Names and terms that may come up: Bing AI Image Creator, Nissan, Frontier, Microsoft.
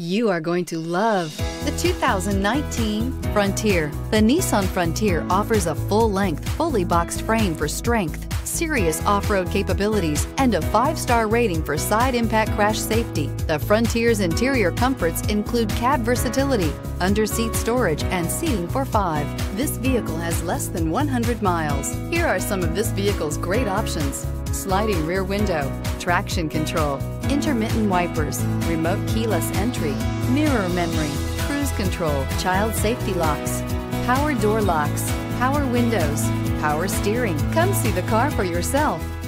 You are going to love the 2019 Frontier. The Nissan Frontier offers a full-length, fully boxed frame for strength, serious off-road capabilities, and a 5-star rating for side impact crash safety. The Frontier's interior comforts include cab versatility, under-seat storage, and seating for 5. This vehicle has less than 100 miles. Here are some of this vehicle's great options: sliding rear window, traction control, intermittent wipers, remote keyless entry, mirror memory, cruise control, child safety locks, power door locks, power windows, power steering. Come see the car for yourself.